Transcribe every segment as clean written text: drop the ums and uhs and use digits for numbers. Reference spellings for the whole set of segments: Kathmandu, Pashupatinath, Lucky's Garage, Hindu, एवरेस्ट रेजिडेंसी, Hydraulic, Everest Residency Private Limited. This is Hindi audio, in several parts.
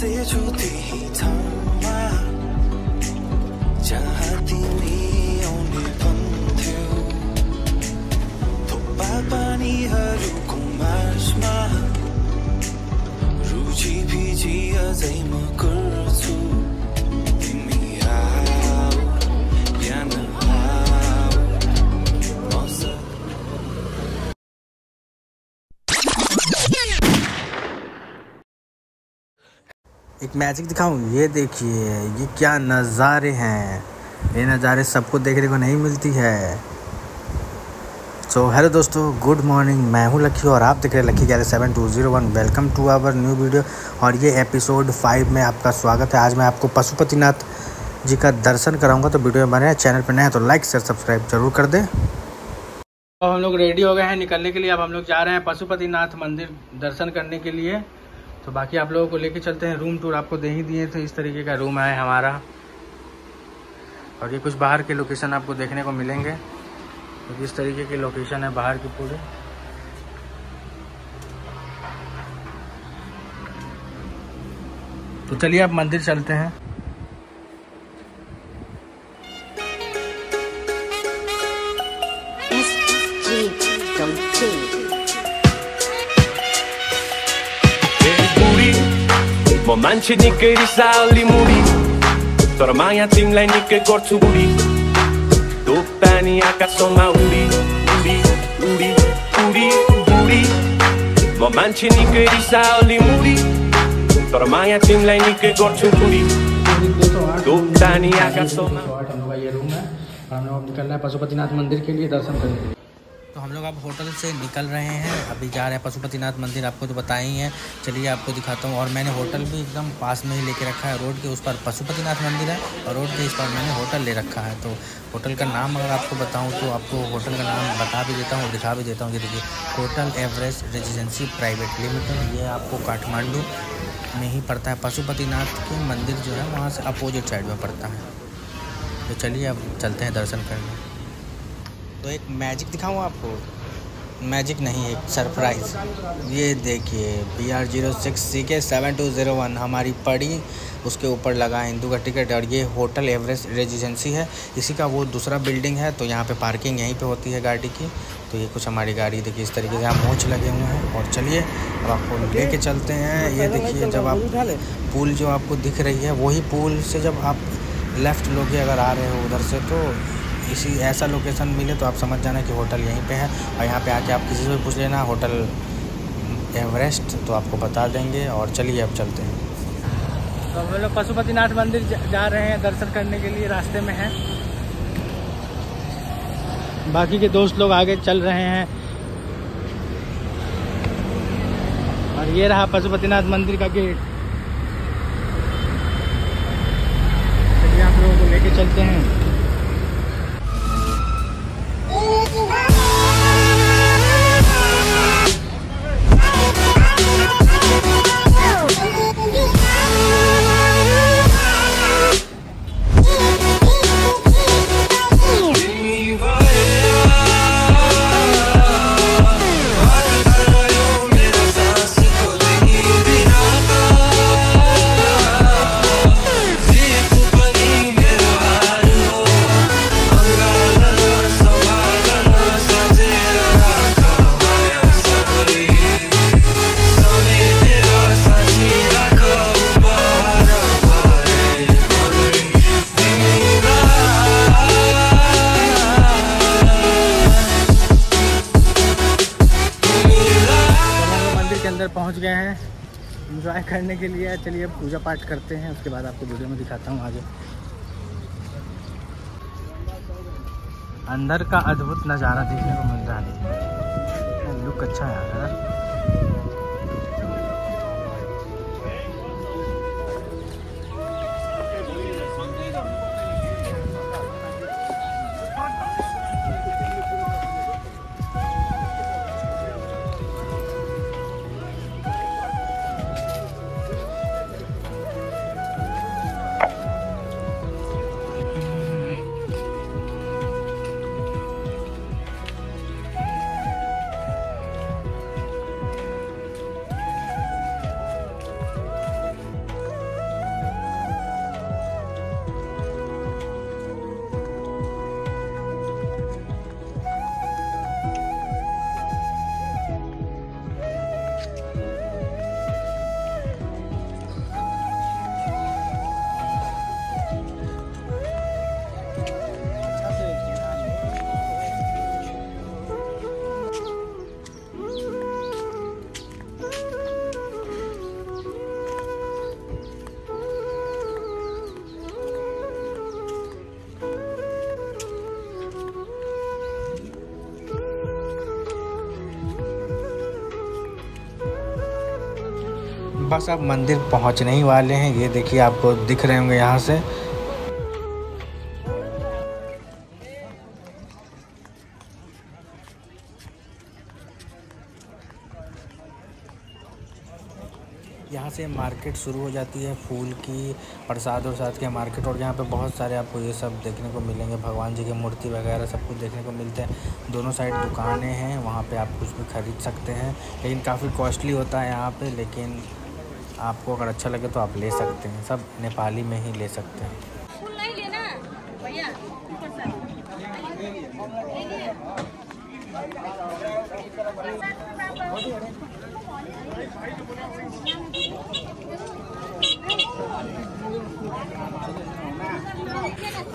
से छूती था चाहती रुचि भिजी अझै म गर्छु एक मैजिक दिखाऊं। ये देखिए ये क्या नज़ारे हैं, ये नज़ारे सबको देखने को नहीं मिलती है। सो हेलो दोस्तों, गुड मॉर्निंग, मैं हूं लकी और आप देख रहे हैं Lucky Garage 7201। Welcome to our new video और ये एपिसोड 5 में आपका स्वागत है। आज मैं आपको पशुपतिनाथ जी का दर्शन कराऊंगा, तो वीडियो में बने रहें। चैनल पर नए हैं तो लाइक शेयर सब्सक्राइब जरूर कर दें। तो हम लोग रेडी हो गए हैं निकलने के लिए। अब हम लोग जा रहे हैं पशुपतिनाथ मंदिर दर्शन करने के लिए। तो बाकी आप लोगों को लेके चलते हैं, रूम टूर आपको दे ही दिए थे। इस तरीके का रूम है हमारा और ये कुछ बाहर के लोकेशन आपको देखने को मिलेंगे। तो इस तरीके की लोकेशन है बाहर की पूरी। तो चलिए आप मंदिर चलते हैं। म मान्छे निकै रिसाली मुडी तर माया तिमीलाई निकै गर्छु बुढी दो पानी आकाशमा उडी उडी उडी उडी उडी म मान्छे निकै रिसाली मुडी तर माया तिमीलाई निकै गर्छु बुढी दो पानी आकाशमा। ये रूम है, हम लोग निकलना है पशुपतिनाथ मंदिर के लिए दर्शन करने के लिए। तो हम लोग अब होटल से निकल रहे हैं, अभी जा रहे हैं पशुपतिनाथ मंदिर, आपको तो बताया ही है। चलिए आपको दिखाता हूँ। और मैंने होटल भी एकदम पास में ही लेके रखा है। रोड के उस पर पशुपतिनाथ मंदिर है और रोड के इस पर मैंने होटल ले रखा है। तो होटल का नाम अगर आपको बताऊँ तो आपको होटल का नाम बता भी देता हूँ और दिखा भी देता हूँ। देखिए, hotel एवरेस्ट रेजिडेंसी private limited. ये आपको काठमांडू में ही पड़ता है। पशुपतिनाथ के मंदिर जो है वहाँ से अपोजिट साइड में पड़ता है। तो चलिए अब चलते हैं दर्शन करने। तो एक मैजिक दिखाऊं आपको, मैजिक नहीं है, सरप्राइज़। ये देखिए BR06CK7201 हमारी पड़ी, उसके ऊपर लगा हिंदू का टिकट। और ये होटल एवरेस्ट रेजिडेंसी है, इसी का वो दूसरा बिल्डिंग है। तो यहाँ पे पार्किंग यहीं पे होती है गाड़ी की। तो ये कुछ हमारी गाड़ी देखिए, इस तरीके से यहाँ मोच लगे हुए हैं। और चलिए अब आपको लेके चलते हैं। ये देखिए, जब आप पुल जो आपको दिख रही है वही पुल से जब आप लेफ़्ट लोगे अगर आ रहे हो उधर से, तो इसी ऐसा लोकेशन मिले तो आप समझ जाना कि होटल यहीं पे है। और यहाँ पे आके आप किसी से भी पूछ लेना होटल एवरेस्ट, तो आपको बता देंगे। और चलिए अब चलते हैं। तो हम लोग पशुपतिनाथ मंदिर जा रहे हैं दर्शन करने के लिए, रास्ते में हैं। बाकी के दोस्त लोग आगे चल रहे हैं। और ये रहा पशुपतिनाथ मंदिर का गेट। चलिए आप लोगों को लेके चलते हैं। पहुंच गए हैं एंजॉय करने के लिए। चलिए अब पूजा पाठ करते हैं, उसके बाद आपको वीडियो में दिखाता हूं आगे। अंदर का अद्भुत नज़ारा देखने को मिल रहा है। लुक अच्छा है यार। बस अब मंदिर पहुंचने ही वाले हैं। ये देखिए आपको दिख रहे होंगे यहाँ से। यहाँ से मार्केट शुरू हो जाती है फूल की, प्रसाद वरसाद के मार्केट। और यहाँ पे बहुत सारे आपको ये सब देखने को मिलेंगे, भगवान जी की मूर्ति वगैरह सब कुछ देखने को मिलते हैं। दोनों साइड दुकानें हैं, वहाँ पे आप कुछ भी खरीद सकते हैं, लेकिन काफ़ी कॉस्टली होता है यहाँ पे। लेकिन आपको अगर अच्छा लगे तो आप ले सकते हैं, सब नेपाली में ही ले सकते हैं।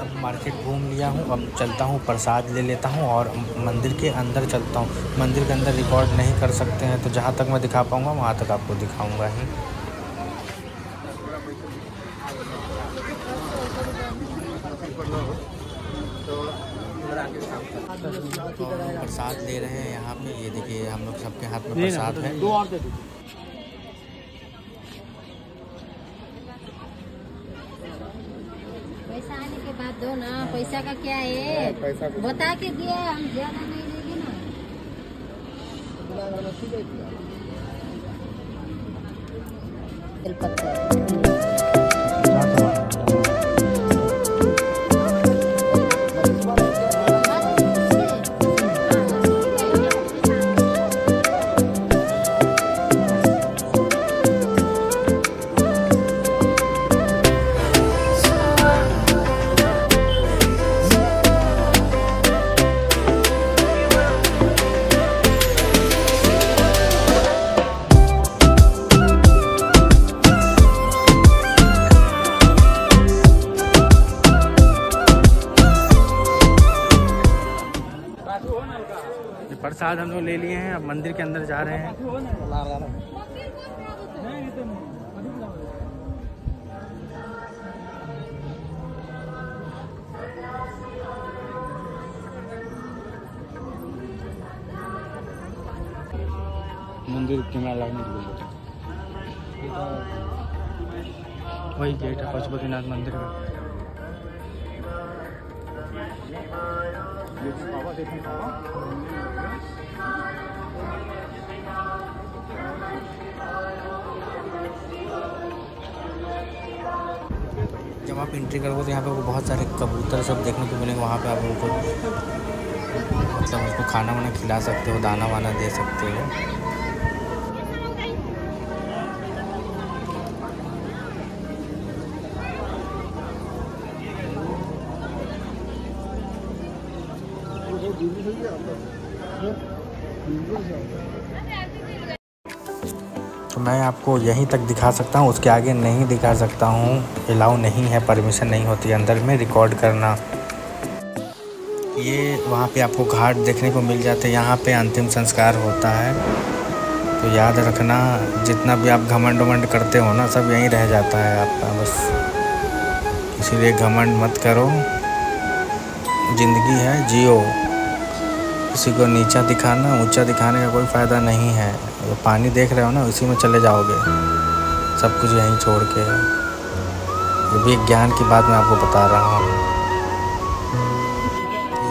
अब मार्केट घूम लिया हूँ, अब चलता हूँ प्रसाद ले लेता हूँ और मंदिर के अंदर चलता हूँ। मंदिर के अंदर रिकॉर्ड नहीं कर सकते हैं, तो जहाँ तक मैं दिखा पाऊँगा वहाँ तक आपको दिखाऊँगा ही। प्रसाद ले रहे हैं यहाँ पे, ये देखिए हम लोग सबके हाथ में प्रसाद है। पैसा आने के बाद दो ना, पैसा का क्या है बता के दिया, हम ज्यादा नहीं देंगे प्रसाद हम लोग ले लिए हैं। अब मंदिर के अंदर जा रहे हैं। मंदिर किला वही गेट है पशुपतिनाथ मंदिर का। जब आप एंट्री करोगे तो यहाँ पे आपको बहुत सारे कबूतर सब देखने को मिलेंगे। वहाँ पे आप उनको मतलब उसको खाना वाना खिला सकते हो, दाना वाना दे सकते हो। तो मैं आपको यहीं तक दिखा सकता हूँ, उसके आगे नहीं दिखा सकता हूँ। अलाउ नहीं है, परमिशन नहीं होती अंदर में रिकॉर्ड करना। ये वहाँ पे आपको घाट देखने को मिल जाते हैं, यहाँ पे अंतिम संस्कार होता है। तो याद रखना, जितना भी आप घमंड वमंड करते हो ना, सब यहीं रह जाता है आपका बस। इसीलिए घमंड मत करो, ज़िंदगी है जियो। किसी को नीचा दिखाना ऊंचा दिखाने का कोई फ़ायदा नहीं है। तो पानी देख रहे हो ना, उसी में चले जाओगे, सब कुछ यहीं छोड़ के। ये भी एक ज्ञान की बात मैं आपको बता रहा हूँ।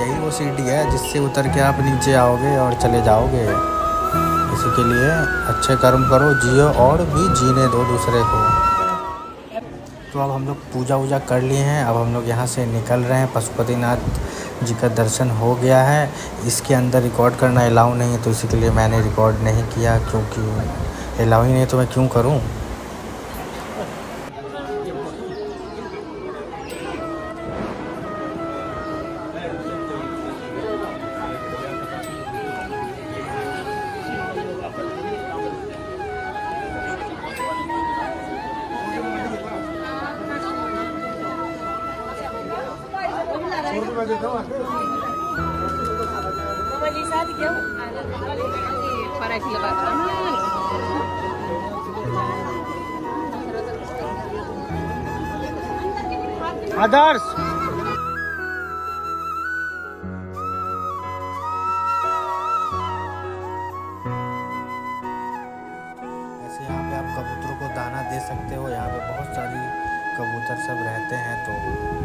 यही वो सीढ़ी है जिससे उतर के आप नीचे आओगे और चले जाओगे। इसी के लिए अच्छे कर्म करो, जियो और भी जीने दो दूसरे को। तो अब हम लोग पूजा वूजा कर लिए हैं। अब हम लोग यहाँ से निकल रहे हैं। पशुपतिनाथ जी का दर्शन हो गया है। इसके अंदर रिकॉर्ड करना अलाउ नहीं है, तो इसी के लिए मैंने रिकॉर्ड नहीं किया, क्योंकि अलाउ ही नहीं तो मैं क्यों करूँ। आदर्श ऐसे यहाँ पे आप कबूतरों को दाना दे सकते हो। यहाँ पे बहुत सारी कबूतर सब रहते हैं तो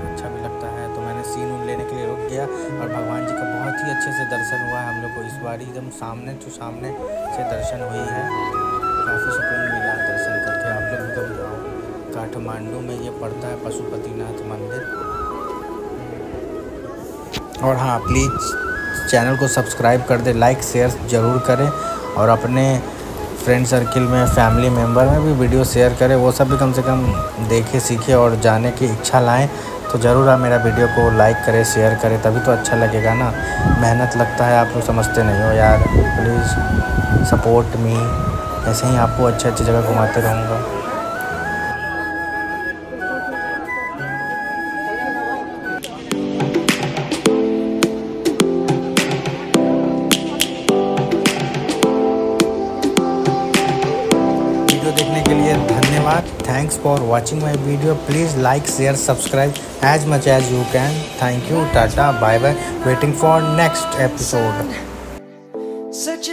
अच्छा भी लगता है। तो मैंने सीन उन लेने के लिए रुक गया और भगवान जी का बहुत ही अच्छे से दर्शन हुआ है हम लोग को इस बार, एकदम सामने से दर्शन हुई है। काफ़ी सुकून मिला दर्शन करके। आप लोग एकदम जाओ, काठमांडू में ये पड़ता है पशुपतिनाथ मंदिर। और हाँ, प्लीज़ चैनल को सब्सक्राइब कर दे, लाइक शेयर ज़रूर करें और अपने फ्रेंड सर्किल में, फैमिली मेम्बर में भी वीडियो शेयर करें। वो सब भी कम से कम देखे, सीखे और जाने की इच्छा लाएं। तो ज़रूर आप मेरा वीडियो को लाइक करें, शेयर करें, तभी तो अच्छा लगेगा ना। मेहनत लगता है, आप लोग समझते नहीं हो यार। Please support me. ऐसे ही आपको अच्छी अच्छी जगह घुमाते रहूँगा। देखने के लिए धन्यवाद। Thanks for watching my video. Please like, share, subscribe as much as you can. Thank you, tata, bye bye. Waiting for next episode.